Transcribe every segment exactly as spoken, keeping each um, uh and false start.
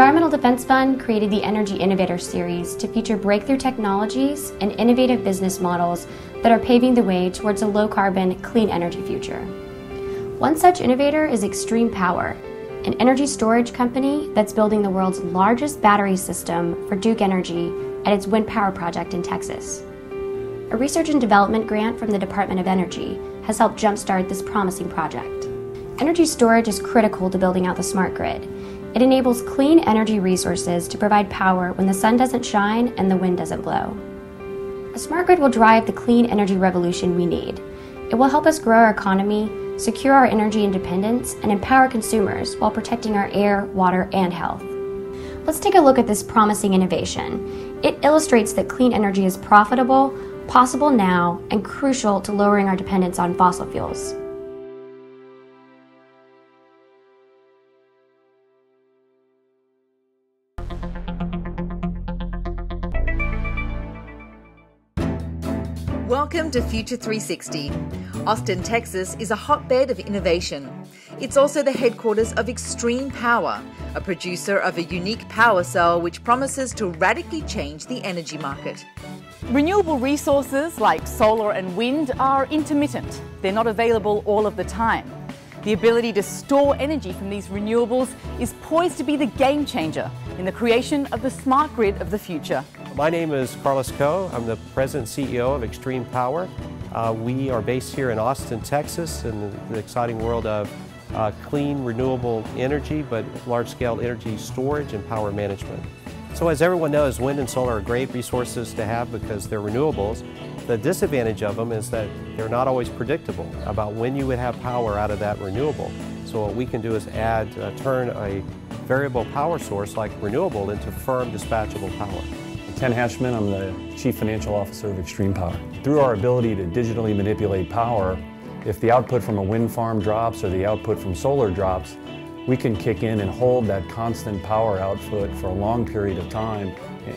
Environmental Defense Fund created the Energy Innovator Series to feature breakthrough technologies and innovative business models that are paving the way towards a low-carbon, clean energy future. One such innovator is Xtreme Power, an energy storage company that's building the world's largest battery system for Duke Energy at its wind power project in Texas. A research and development grant from the Department of Energy has helped jumpstart this promising project. Energy storage is critical to building out the smart grid. It enables clean energy resources to provide power when the sun doesn't shine and the wind doesn't blow. A smart grid will drive the clean energy revolution we need. It will help us grow our economy, secure our energy independence, and empower consumers while protecting our air, water, and health. Let's take a look at this promising innovation. It illustrates that clean energy is profitable, possible now, and crucial to lowering our dependence on fossil fuels. Welcome to Future three sixty. Austin, Texas is a hotbed of innovation. It's also the headquarters of Xtreme Power, a producer of a unique power cell which promises to radically change the energy market. Renewable resources like solar and wind are intermittent. They're not available all of the time. The ability to store energy from these renewables is poised to be the game changer in the creation of the smart grid of the future. My name is Carlos Coe. I'm the president and C E O of Xtreme Power. Uh, we are based here in Austin, Texas, in the, the exciting world of uh, clean, renewable energy, but large-scale energy storage and power management. So as everyone knows, wind and solar are great resources to have because they're renewables. The disadvantage of them is that they're not always predictable about when you would have power out of that renewable. So what we can do is add, uh, turn a variable power source like renewable into firm dispatchable power. Ken Hashman, I'm the Chief Financial Officer of Xtreme Power. Through our ability to digitally manipulate power, if the output from a wind farm drops or the output from solar drops, we can kick in and hold that constant power output for a long period of time,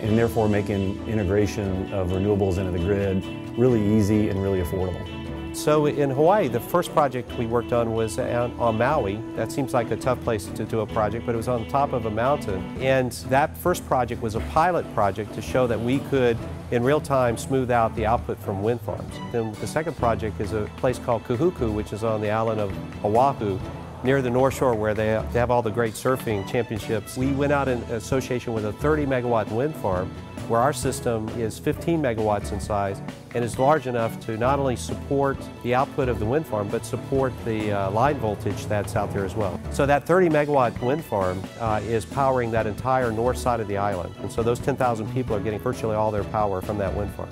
and therefore making integration of renewables into the grid really easy and really affordable. So in Hawaii, the first project we worked on was on Maui. That seems like a tough place to do a project, but it was on top of a mountain. And that first project was a pilot project to show that we could, in real time, smooth out the output from wind farms. Then the second project is a place called Kahuku, which is on the island of Oahu, near the North Shore where they have all the great surfing championships. We went out in association with a thirty megawatt wind farm where our system is fifteen megawatts in size and is large enough to not only support the output of the wind farm, but support the uh, line voltage that's out there as well. So that thirty megawatt wind farm uh, is powering that entire north side of the island. And so those ten thousand people are getting virtually all their power from that wind farm.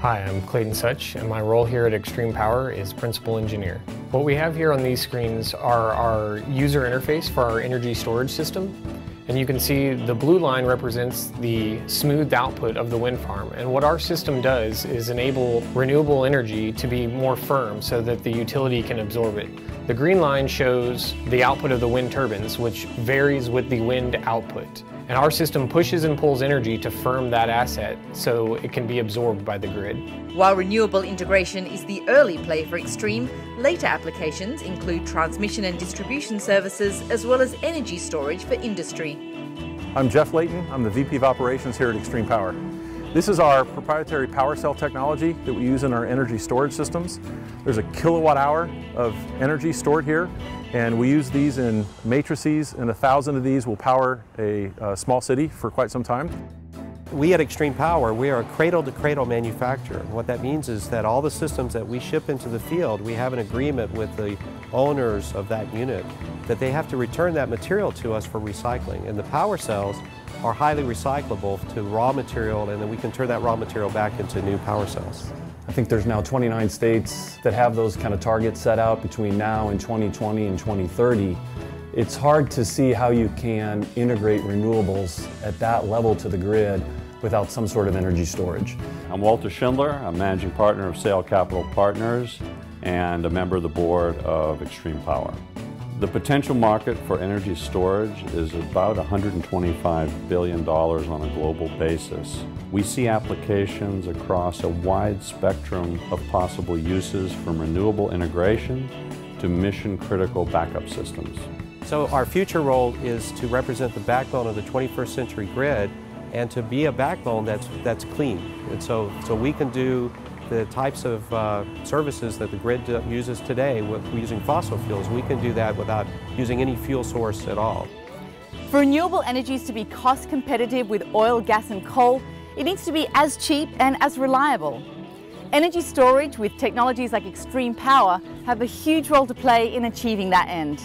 Hi, I'm Clayton Such, and my role here at Xtreme Power is Principal Engineer. What we have here on these screens are our user interface for our energy storage system. And you can see the blue line represents the smoothed output of the wind farm. And what our system does is enable renewable energy to be more firm so that the utility can absorb it. The green line shows the output of the wind turbines, which varies with the wind output. And our system pushes and pulls energy to firm that asset so it can be absorbed by the grid. While renewable integration is the early play for Xtreme, later applications include transmission and distribution services as well as energy storage for industry. I'm Jeff Layton. I'm the V P of Operations here at Xtreme Power. This is our proprietary power cell technology that we use in our energy storage systems. There's a kilowatt hour of energy stored here, and we use these in matrices, and a thousand of these will power a, a small city for quite some time. We at Xtreme Power, we are a cradle-to-cradle manufacturer. What that means is that all the systems that we ship into the field, we have an agreement with the owners of that unit that they have to return that material to us for recycling. And the power cells are highly recyclable to raw material, and then we can turn that raw material back into new power cells. I think there's now twenty-nine states that have those kind of targets set out between now and twenty twenty and twenty thirty. It's hard to see how you can integrate renewables at that level to the grid without some sort of energy storage. I'm Walter Schindler. I'm managing partner of Sail Capital Partners and a member of the board of Xtreme Power. The potential market for energy storage is about one hundred twenty-five billion dollars on a global basis. We see applications across a wide spectrum of possible uses, from renewable integration to mission-critical backup systems. So our future role is to represent the backbone of the twenty-first century grid and to be a backbone that's, that's clean. And so, so we can do the types of uh, services that the grid uses today with using fossil fuels. We can do that without using any fuel source at all. For renewable energies to be cost competitive with oil, gas and coal, it needs to be as cheap and as reliable. Energy storage with technologies like Xtreme Power have a huge role to play in achieving that end.